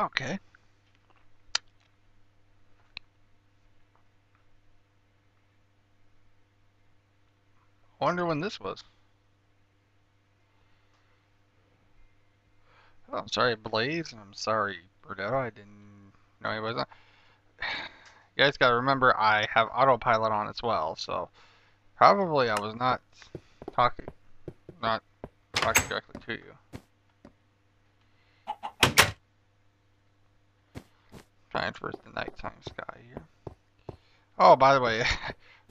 Okay. Wonder when this was. Oh, I'm sorry, Blaze, and I'm sorry, Burdetto. I didn't know he wasn't. You guys gotta remember, I have autopilot on as well, so probably I was not talking directly to you. Trying for the nighttime sky here. Oh, by the way,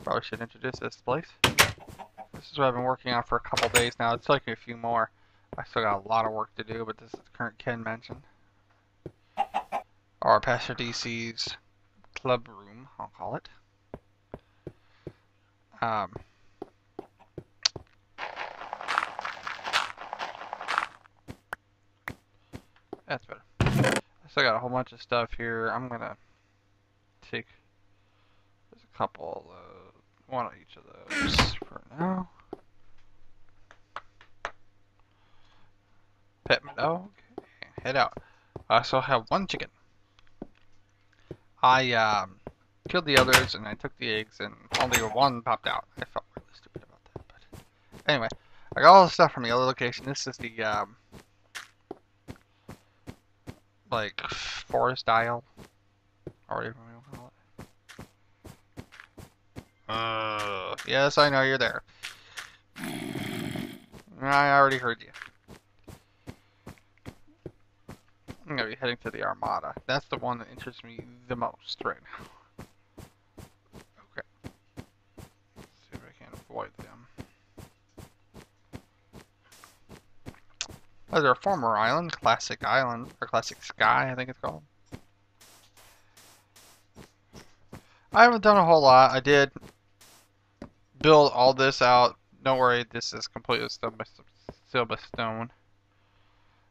probably should introduce this place. This is what I've been working on for a couple days now. It's taking a few more. I still got a lot of work to do, but this is the current Ken Mansion. Or Pastor DC's club room, I'll call it. That's better. I still got a whole bunch of stuff here. I'm gonna take there's a couple of those. One of each of those for now. Pet my dog and head out. I also have one chicken. I killed the others and I took the eggs and only one popped out. I felt really stupid about that, but anyway, I got all the stuff from the other location. This is the like Forest Isle or whatever we call it. Yes, I know you're there. I already heard you. I'm gonna be heading to the Armada. That's the one that interests me the most right now. Okay. Let's see if I can avoid them. Oh, they're a former island, Classic Island, or Classic Sky, I think it's called. I haven't done a whole lot. I did build all this out. Don't worry, this is completely still by stone.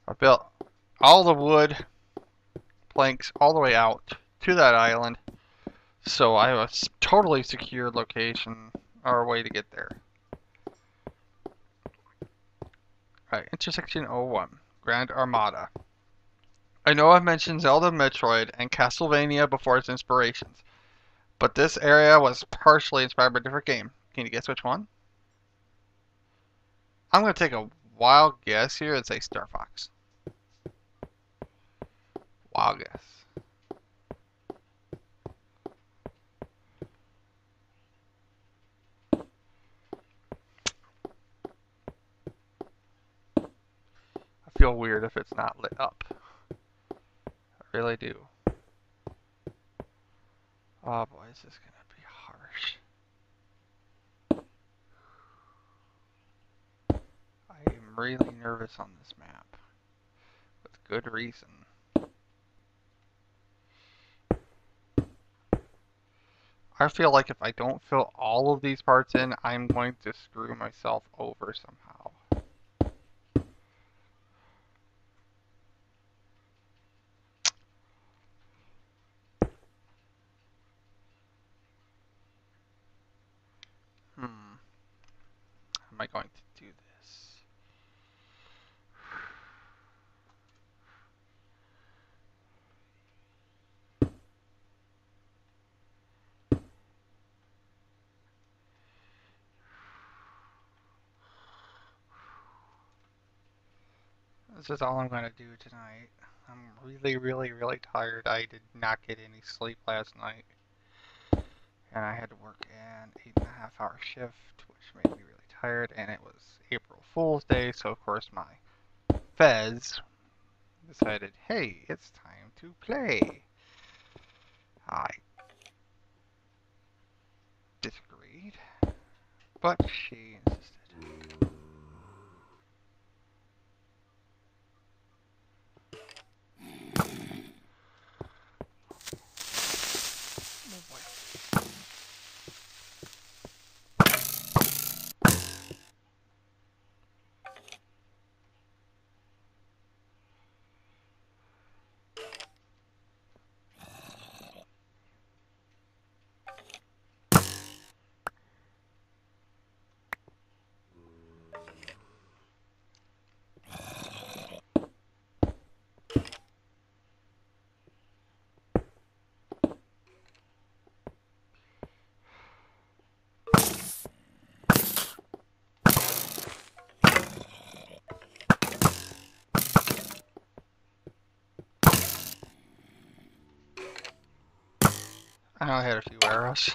I built all the wood planks all the way out to that island, so I have a totally secure location or way to get there. All right, intersection 01, Grand Armada. I know I've mentioned Zelda, Metroid, and Castlevania before as inspirations, but this area was partially inspired by a different game. Can you guess which one? I'm going to take a wild guess here and say Star Fox. Wild guess. I feel weird if it's not lit up. I really do. Oh boy, this is gonna be harsh. I am really nervous on this map. With good reason. I feel like if I don't fill all of these parts in, I'm going to screw myself over somehow. Am I going to do this? This is all I'm going to do tonight. I'm really, really, really tired. I did not get any sleep last night. And I had to work an 8.5-hour shift, which made me really tired, and it was April Fool's Day, so of course my fez decided, hey, it's time to play. I disagreed, but she insisted. I had a few arrows.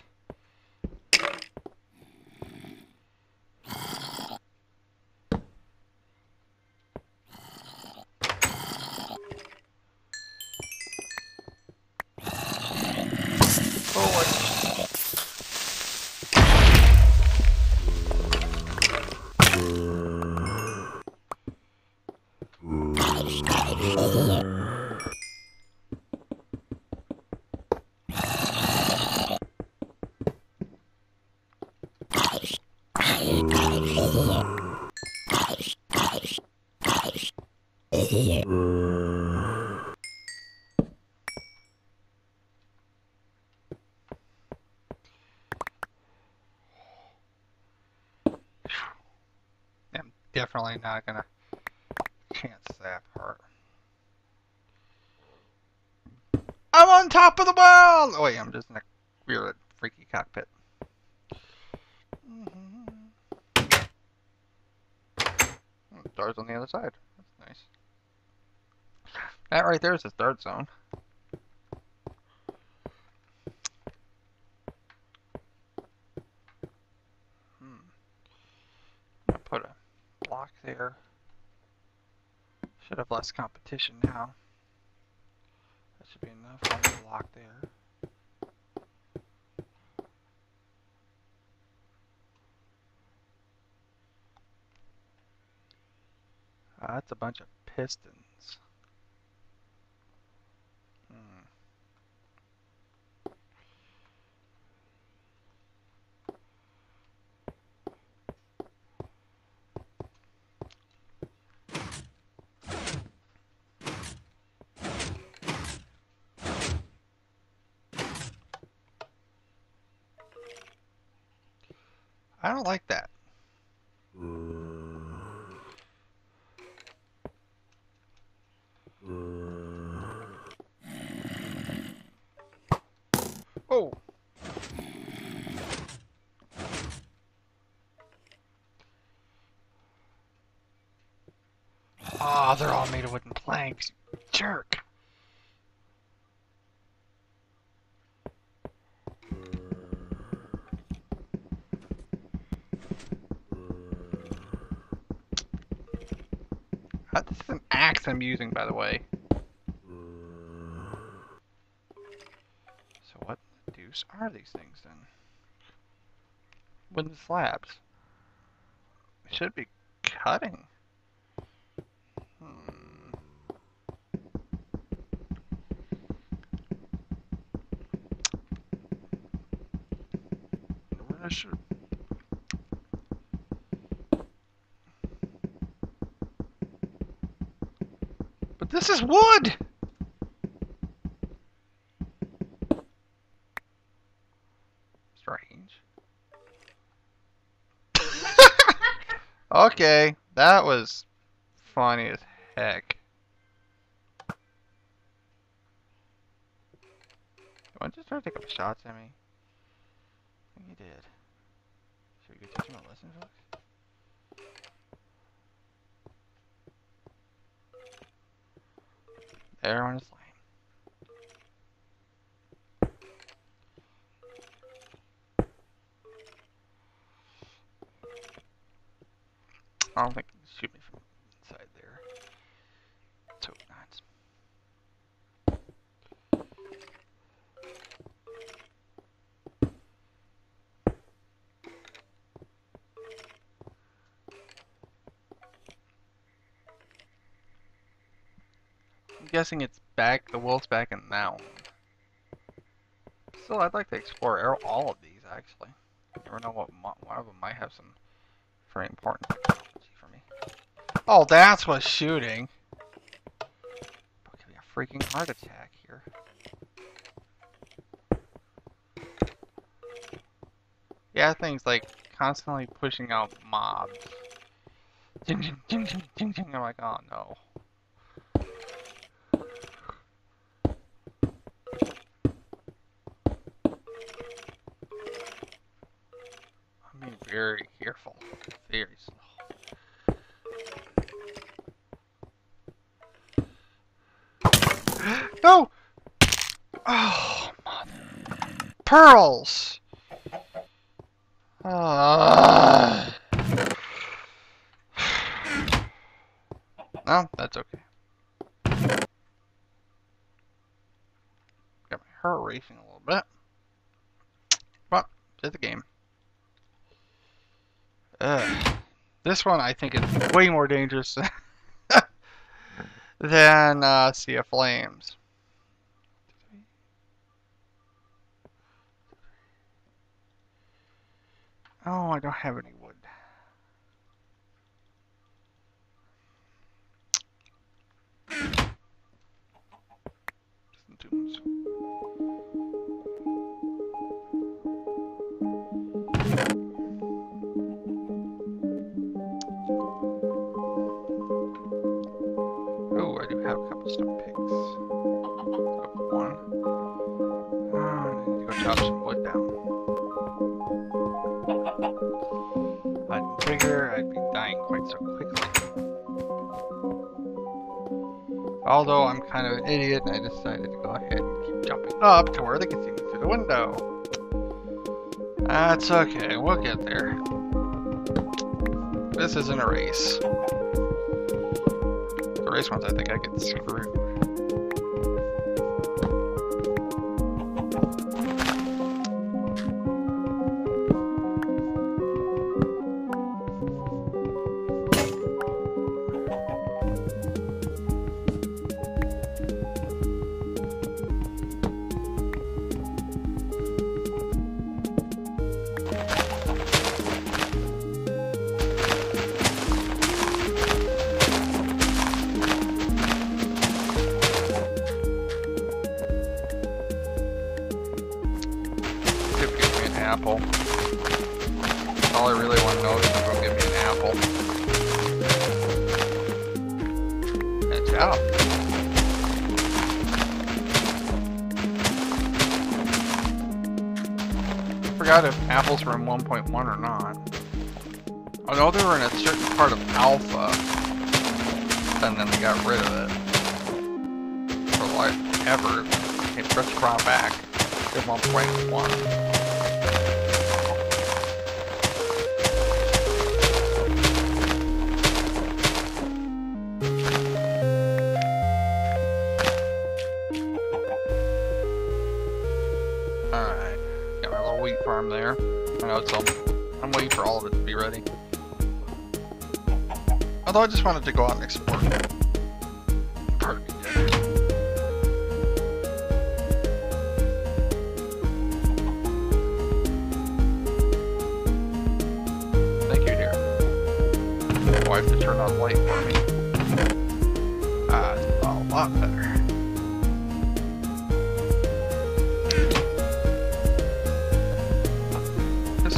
Definitely not gonna chance that part. I'm on top of the world! Oh wait, I'm just in a weird, freaky cockpit. Oh, stars on the other side. That's nice. That right there is the start zone. There should have less competition now. That should be enough on the block there. That's a bunch of pistons. I don't like that. Oh! Ah, oh, they're all made of wooden planks. Jerk! That's an axe I'm using, by the way. So what the deuce are these things, then? Wooden slabs. It should be cutting. I should... This is wood! Strange. Okay, that was funny as heck. Do I just try to take up shots at me? I think he did. Should we go teach him a lesson, folks? Everyone is lame. I don't think they can shoot me from inside there. So I'm guessing it's back, the wolf's back in that one. Still, I'd like to explore all of these, actually. You never know what one of them might have some very important technology for me. Oh, that's what's shooting! I'm getting a freaking heart attack here. Yeah, things like constantly pushing out mobs. Ding, ding, ding, ding, ding, ding. I'm like, oh no. Very careful. Very slow. No! Oh, mother. pearls! No, that's okay. Got my heart racing a little bit. But, play the game. Ugh. This one I think is way more dangerous than Sea of Flames. Oh, I don't have any wood. Oh, I do have a couple stone picks. Up one. I need to go chop some wood down. I didn't figure I'd be dying quite so quickly. Although I'm kind of an idiot, and I decided to go ahead and keep jumping up to where they can see me through the window. That's okay, we'll get there. This isn't a race. The race ones, I think I get screwed. Apple. All I really want to know is if they'll give me an apple. Good job. I forgot if apples were in 1.1 or not. I know they were in a certain part of Alpha, and then they got rid of it. For life ever, it was brought back to 1.1. There. I know it's all, I'm waiting for all of it to be ready. Although I just wanted to go out and explore. Pardon me, dear. Thank you, dear. My wife to turn on the light for me. It's a lot better.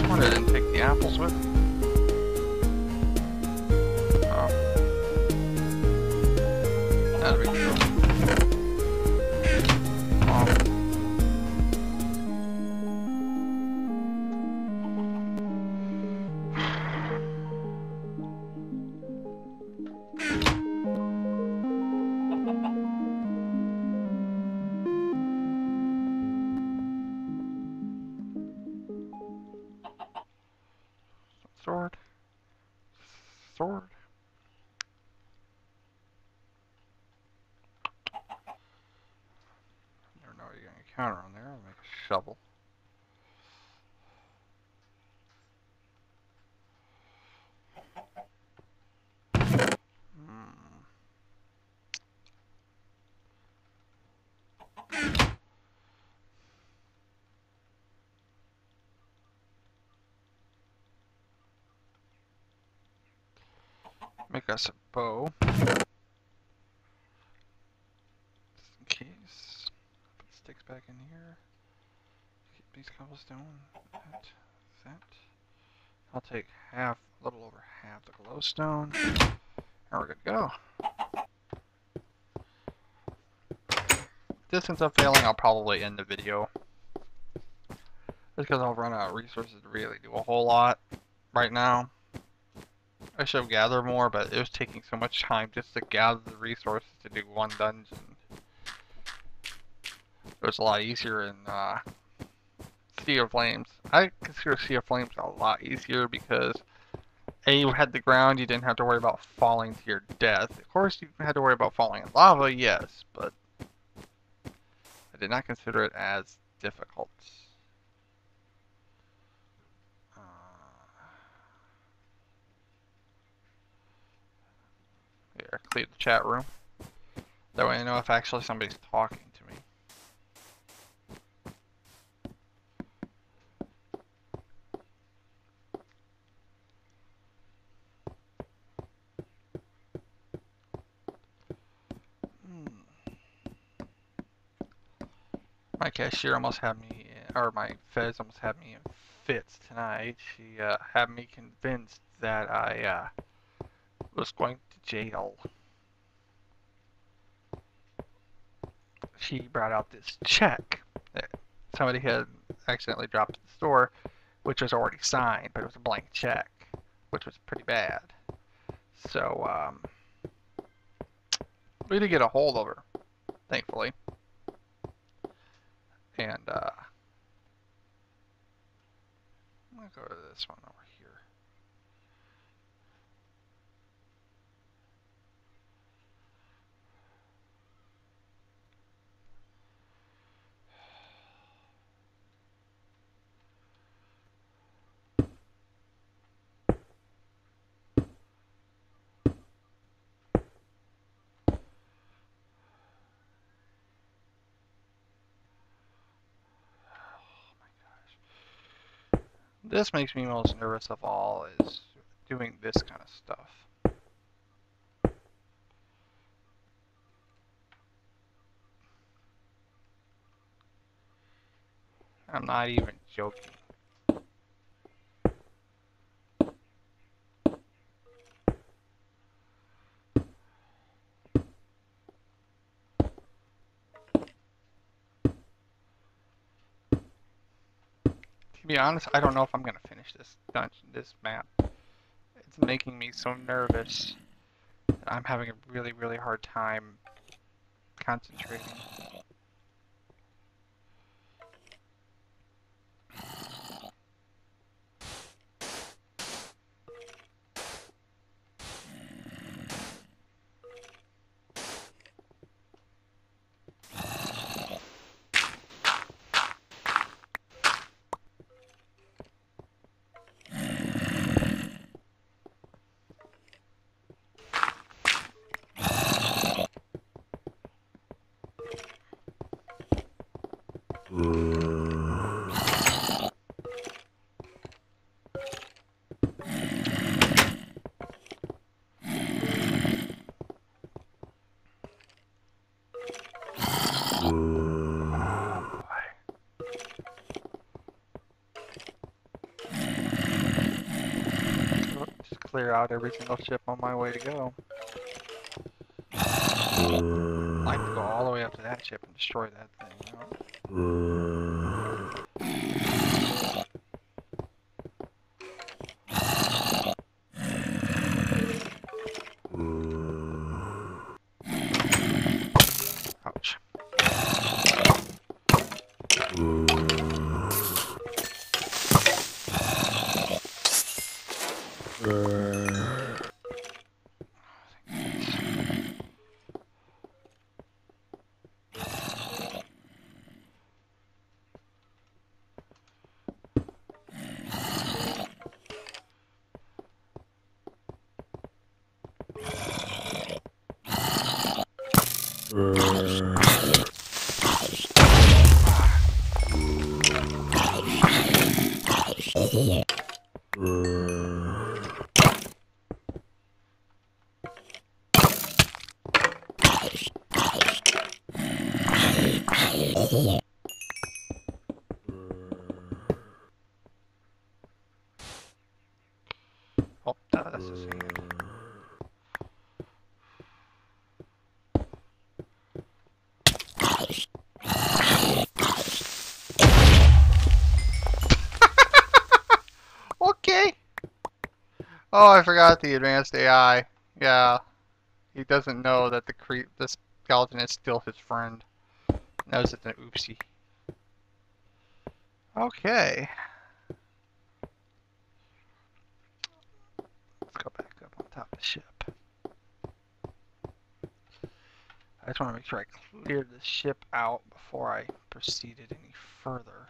I didn't take the apples with me. Oh. That'll be cool. Sword. Never know what you're going to encounter on there. I'll make a shovel. Make us a bow, just in case. Put sticks back in here. Keep these cobblestone. That. I'll take half, a little over half the glowstone. Now we're good to go. Distance of failing, I'll probably end the video. Just because I'll run out of resources to really do a whole lot right now. I should have gathered more, but it was taking so much time just to gather the resources to do one dungeon. It was a lot easier in Sea of Flames. I consider Sea of Flames a lot easier because A, you had the ground, you didn't have to worry about falling to your death. Of course, you had to worry about falling in lava, yes, but I did not consider it as difficult. Here, clear the chat room. That way I know if actually somebody's talking to me. My cashier almost had me, or my feds almost had me in fits tonight. She had me convinced that I was going to jail. She brought out this check that somebody had accidentally dropped at the store, which was already signed, but it was a blank check, which was pretty bad. So, we did get a hold of her, thankfully. And, I'm going to go to this one over here. This makes me most nervous of all, is doing this kind of stuff. I'm not even joking. To be honest, I don't know if I'm gonna finish this dungeon, this map. It's making me so nervous that I'm having a really, really hard time concentrating. Clear out every single ship on my way to go. I have to go all the way up to that ship and destroy that thing. Ouch. Oh, I forgot the advanced AI. Yeah, he doesn't know that the skeleton is still his friend. That was just an oopsie. Okay. Let's go back up on top of the ship. I just want to make sure I cleared the ship out before I proceeded any further.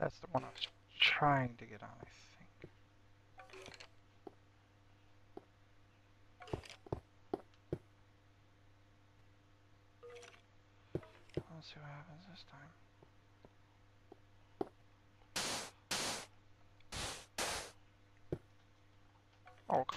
That's the one I was trying to get on, I think. See what happens this time. Oh, come okay,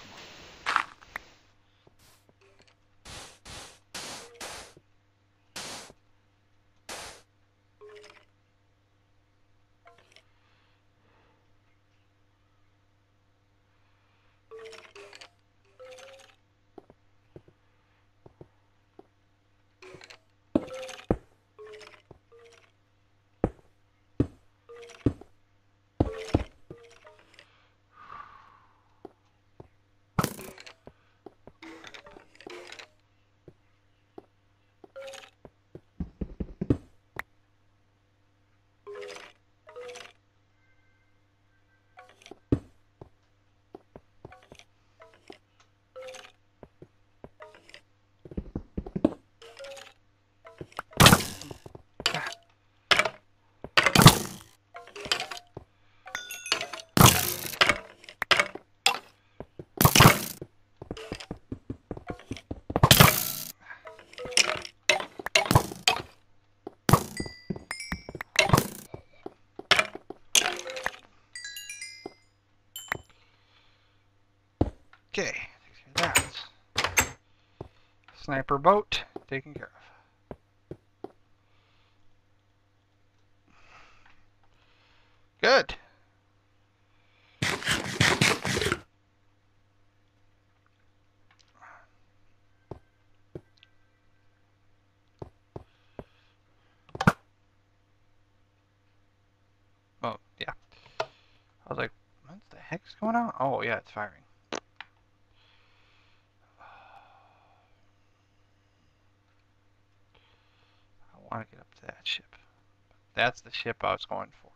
take care of that. Sniper boat taken care of. Good. Oh, yeah. I was like, what the heck's going on? Oh, yeah, it's firing. I want to get up to that ship. That's the ship I was going for.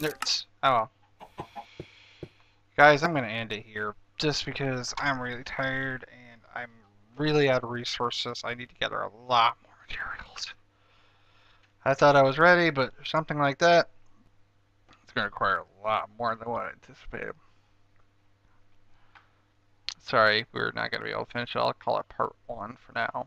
Nerds. Oh well. Guys, I'm going to end it here just because I'm really tired and I'm really out of resources. I need to gather a lot more materials. I thought I was ready, but something like that, it's going to require a lot more than what I anticipated. Sorry, we're not going to be able to finish it. I'll call it part 1 for now.